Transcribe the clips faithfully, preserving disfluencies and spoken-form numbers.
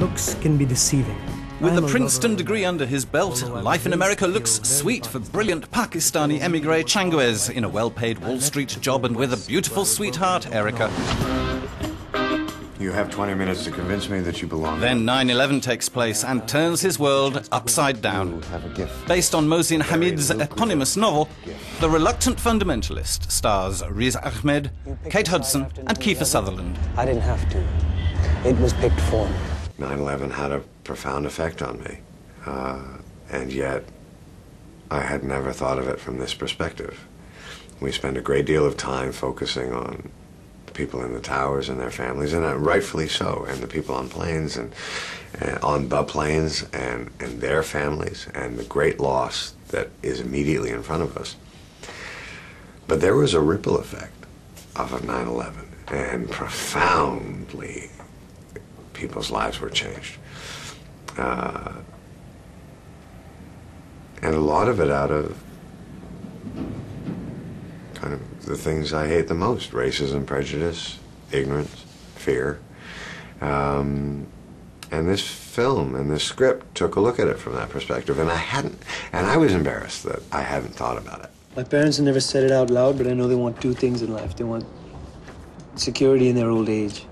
Looks can be deceiving. With a Princeton degree under his belt, life in America looks sweet for brilliant Pakistani emigre Changez in a well-paid Wall Street job and with a beautiful sweetheart, Erica. You have twenty minutes to convince me that you belong. Then nine eleven takes place and turns his world upside down. Based on Mohsin Hamid's eponymous novel, The Reluctant Fundamentalist stars Riz Ahmed, Kate Hudson and Kiefer Sutherland. I didn't have to. It was picked for me. nine eleven had a profound effect on me, uh, and yet I had never thought of it from this perspective. We spend a great deal of time focusing on the people in the towers and their families, and uh, rightfully so, and the people on planes and, and on the planes and, and their families and the great loss that is immediately in front of us. But there was a ripple effect off of nine eleven, and profoundly people's lives were changed. Uh, and a lot of it out of kind of the things I hate the most: racism, prejudice, ignorance, fear. Um, and this film and this script took a look at it from that perspective, and I hadn't, and I was embarrassed that I hadn't thought about it. My parents never said it out loud, but I know they want two things in life. They want security in their old age,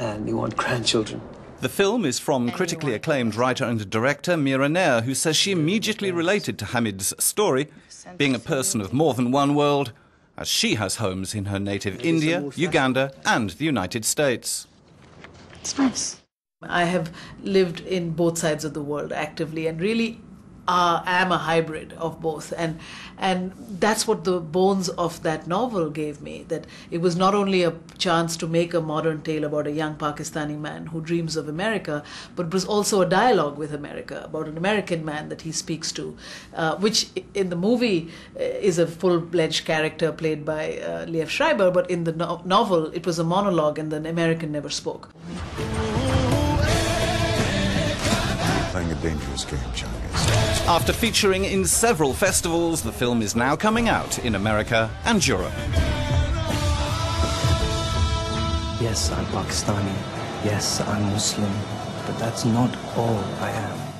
and they want grandchildren. The film is from critically acclaimed writer and director Mira Nair, who says she immediately related to Hamid's story, being a person of more than one world, as she has homes in her native India, Uganda, and the United States. It's nice. I have lived in both sides of the world actively and really uh, am a hybrid of both. And, and that's what the bones of that novel gave me, that it was not only a chance to make a modern tale about a young Pakistani man who dreams of America, but it was also a dialogue with America about an American man that he speaks to, uh, which in the movie is a full-fledged character played by uh, Liev Schreiber, but in the no novel it was a monologue and an American never spoke. Playing a dangerous game, Changez. After featuring in several festivals, the film is now coming out in America and Europe. Yes, I'm Pakistani. Yes, I'm Muslim. But that's not all I am.